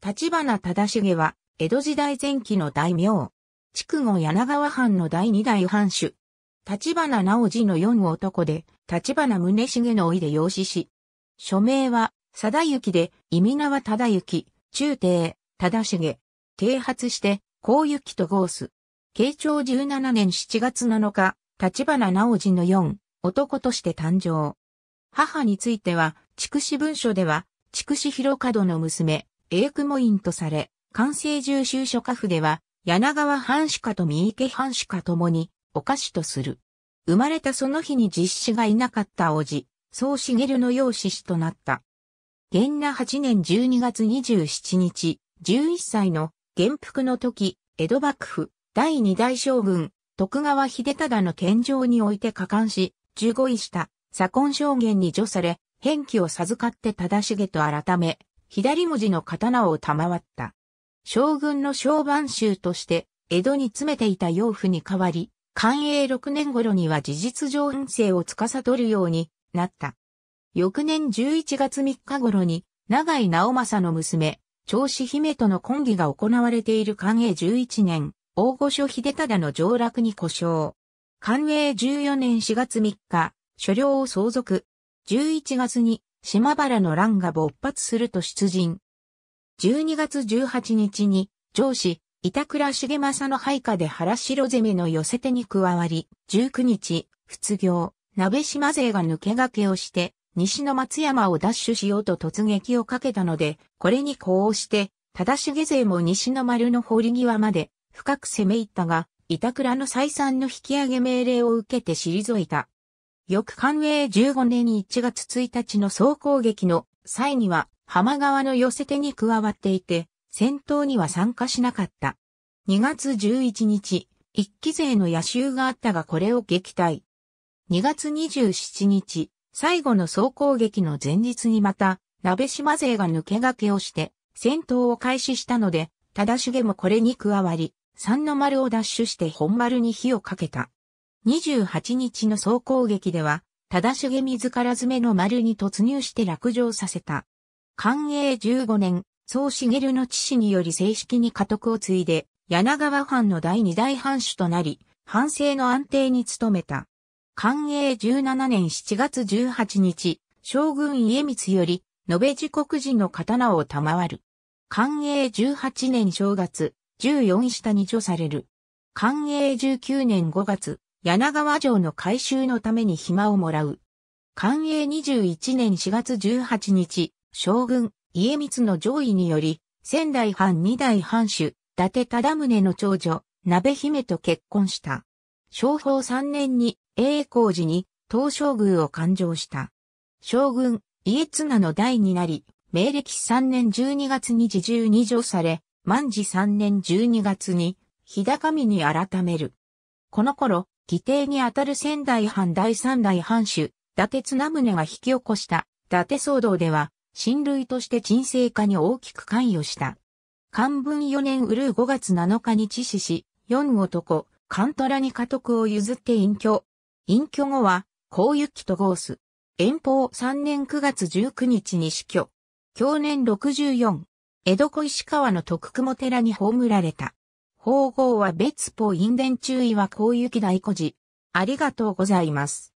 立花忠茂は、江戸時代前期の大名。筑後柳川藩の第二代藩主。立花直次の四男で、立花宗茂の甥で養子し。署名は、定行で、忌見名は忠行、中邸、忠茂。剃髪して、幸行と号す。慶長17年7月7日、立花直次の四男として誕生。母については、筑紫文書では、筑紫広門の娘、永久母院とされ、寛政十州諸家譜では、柳川藩主家と三池藩主家ともに、お家主とする。生まれたその日に実子がいなかった叔父、宗茂の養子となった。元和8年12月27日、11歳の元服の時、江戸幕府、第二代将軍、徳川秀忠の献上において加冠し、15位した、左近将元に叙され、返記を授かって忠茂と改め、左文字の刀を賜った。将軍の小番衆として、江戸に詰めていた養父に代わり、寛永6年頃には事実上運勢を司るようになった。翌年11月3日頃に、永井直政の娘、長子姫との婚儀が行われている寛永11年、大御所秀忠の上洛に故障。寛永14年4月3日、所領を相続。11月に、島原の乱が勃発すると出陣。12月18日に、上司、板倉重政の配下で原城攻めの寄せ手に加わり、19日、卒業、鍋島勢が抜け駆けをして、西の松山を奪取しようと突撃をかけたので、これに呼応して、忠茂勢も西の丸の堀際まで、深く攻め入ったが、板倉の再三の引き上げ命令を受けて退いた。翌寛永15年1月1日の総攻撃の際には浜川の寄せ手に加わっていて、戦闘には参加しなかった。2月11日、一揆勢の夜襲があったがこれを撃退。2月27日、最後の総攻撃の前日にまた、鍋島勢が抜け駆けをして、戦闘を開始したので、忠茂もこれに加わり、三の丸を奪取して本丸に火をかけた。28日の総攻撃では、忠茂自ら詰めの丸に突入して落城させた。寛永15年、宗茂の父により正式に家督を継いで、柳川藩の第二代藩主となり、藩政の安定に努めた。寛永17年7月18日、将軍家光より、延べ時刻時の刀を賜る。寛永18年正月、14位下に叙される。寛永19年5月、柳川城の改修のために暇をもらう。寛永21年4月18日、将軍、家光の上位により、仙台藩二代藩主、伊達忠宗の長女、鍋姫と結婚した。正保3年に、永光寺に、東照宮を勘定した。将軍、家綱の代になり、明暦3年12月に侍従に叙され、万治3年12月に、日高見に改める。この頃、義弟にあたる仙台藩第三代藩主、伊達綱宗が引き起こした、伊達騒動では、親類として沈静化に大きく関与した。寛文4年うるう5月7日に致死し、四男、貫虎に家督を譲って隠居。隠居後は、幸行と号す。延宝3年9月19日に死去。享年64。江戸小石川の徳雲寺に葬られた。法号は別法院殿中位は幸行大孤児。ありがとうございます。